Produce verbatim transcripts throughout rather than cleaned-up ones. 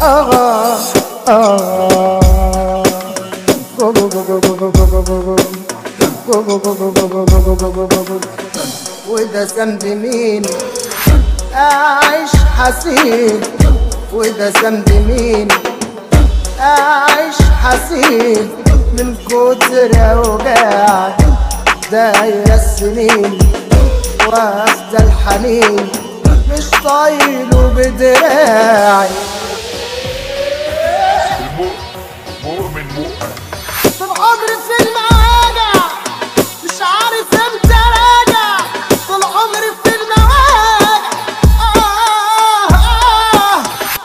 آه آه آه آه وده ذنب مين أعيش حزين، وده ذنب مين أعيش حزين من كتر أوجاع دايرة السنين وأفدى الحنين مش طايله بدراعي. المؤمن مؤمن طب عمري في المواجع مش عارف امتى راجع، طول عمري في المواجع آه آه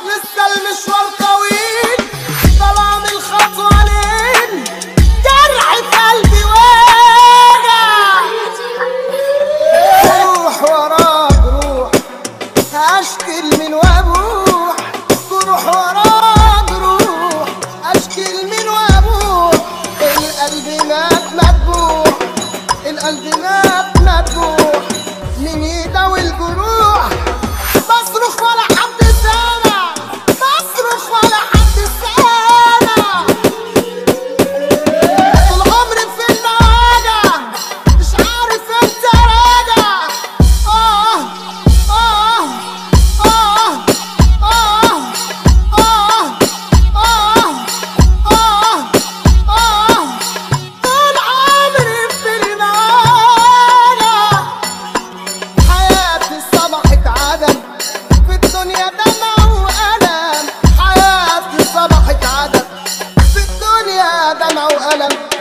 لسه المشوار طويل طالع من الخطوة لين جرح في قلبي واجع. روح وراك روح هشكل من وابوح، روح وراك روح هشكل من وابوح، القلب مات مدبوح، القلب مات مدبوح من يداوي الجروح، بصرخ ولا حد سامع، بصرخ ولا حد سامع. طول عمري في المواجع مش عارف امتى راجع، اه اه اه اه اه اه اه اه طول عمري في المواجع. حياتي صبحت عدم في الدنيا دمع وألم، حياتي صبحت عدم في الدنيا دمع وألم.